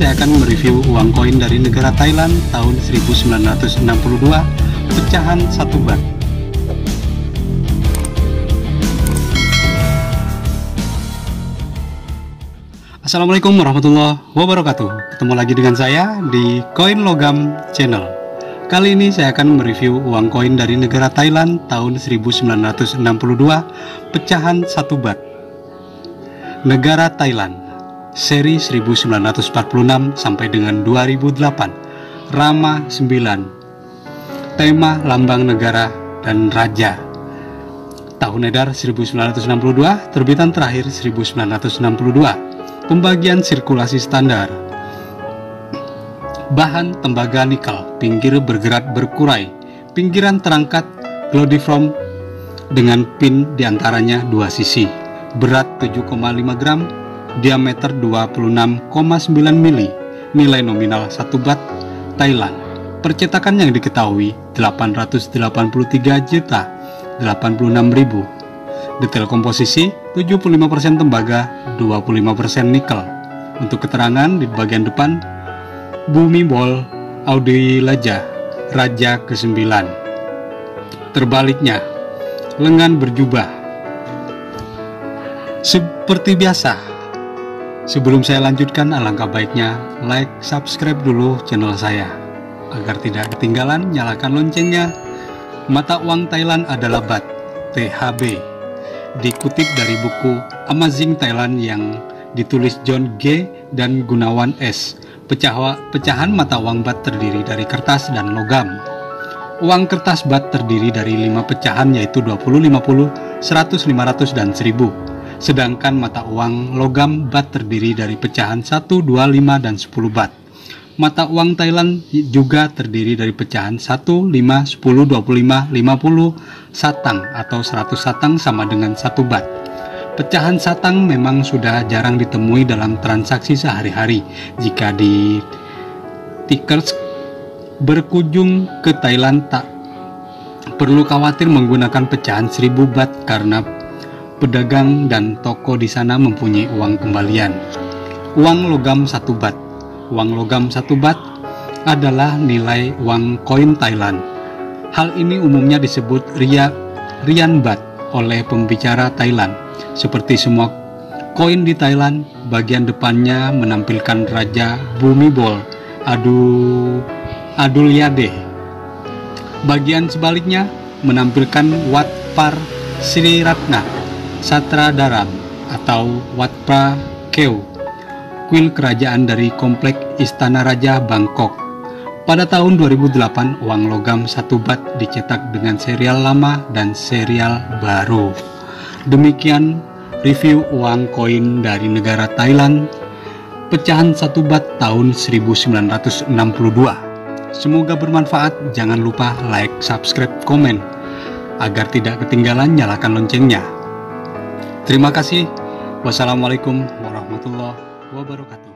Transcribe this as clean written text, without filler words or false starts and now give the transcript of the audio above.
saya akan mereview uang koin dari negara Thailand tahun 1962, pecahan 1 baht. Assalamualaikum warahmatullahi wabarakatuh. Ketemu lagi dengan saya di Koin Logam Channel. Kali ini saya akan mereview uang koin dari negara Thailand tahun 1962, pecahan 1 baht. Negara Thailand, seri 1946 sampai dengan 2008, Rama 9, tema lambang negara dan raja. Tahun edar 1962, terbitan terakhir 1962, pembagian sirkulasi standar. Bahan tembaga nikel, pinggir bergerak berkurai, pinggiran terangkat glodiform dengan pin diantaranya 2 sisi. Berat 7,5 gram, diameter 26,9 mili, nilai nominal 1 baht Thailand. Percetakan yang diketahui 883.086.000. Detail komposisi 75% tembaga, 25% nikel. Untuk keterangan di bagian depan, Bhumibol Adulyadej, Raja ke-9. Terbaliknya, lengan berjubah. Seperti biasa, sebelum saya lanjutkan, alangkah baiknya like, subscribe dulu channel saya agar tidak ketinggalan. Nyalakan loncengnya. Mata uang Thailand adalah baht (THB), dikutip dari buku Amazing Thailand yang ditulis John G. dan Gunawan S. Pecahan mata uang baht terdiri dari kertas dan logam. Uang kertas baht terdiri dari 5 pecahan, yaitu 20, 50, 100, 500, dan 1000. Sedangkan mata uang logam baht terdiri dari pecahan 1, 2, 5, dan 10 baht. Mata uang Thailand juga terdiri dari pecahan 1, 5, 10, 25, 50 satang atau 100 satang sama dengan 1 baht. Pecahan satang memang sudah jarang ditemui dalam transaksi sehari-hari. Jika di tikers berkunjung ke Thailand, tak perlu khawatir menggunakan pecahan 1000 baht karena pedagang dan toko di sana mempunyai uang kembalian. Uang logam 1 baht. Uang logam 1 baht adalah nilai uang koin Thailand. Hal ini umumnya disebut rian baht oleh pembicara Thailand. Seperti semua koin di Thailand, bagian depannya menampilkan Raja Bhumibol Adulyadej. Bagian sebaliknya menampilkan Wat Phra Sri Rattana Satsadaram atau Wat Phra Kaew, kuil kerajaan dari komplek Istana Raja Bangkok. Pada tahun 2008, uang logam 1 baht dicetak dengan serial lama dan serial baru. Demikian review uang koin dari negara Thailand, pecahan 1 baht tahun 1962. Semoga bermanfaat. Jangan lupa like, subscribe, komen agar tidak ketinggalan. Nyalakan loncengnya. Terima kasih. Wassalamualaikum warahmatullahi wabarakatuh.